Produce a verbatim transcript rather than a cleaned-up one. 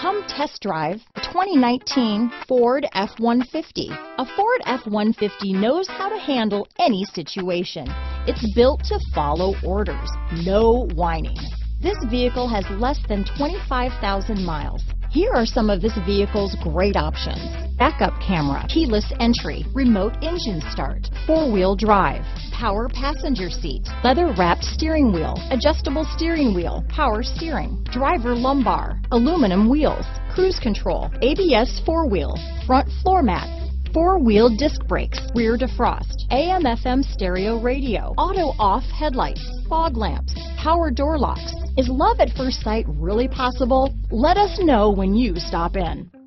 Come test drive the twenty nineteen Ford F one fifty. A Ford F one fifty knows how to handle any situation. It's built to follow orders, no whining. This vehicle has less than twenty-five thousand miles. Here are some of this vehicle's great options: backup camera, keyless entry, remote engine start, four-wheel drive, power passenger seat, leather-wrapped steering wheel, adjustable steering wheel, power steering, driver lumbar, aluminum wheels, cruise control, A B S four-wheel, front floor mats, four-wheel disc brakes, rear defrost, A M F M stereo radio, auto-off headlights, fog lamps, power door locks. Is love at first sight really possible? Let us know when you stop in.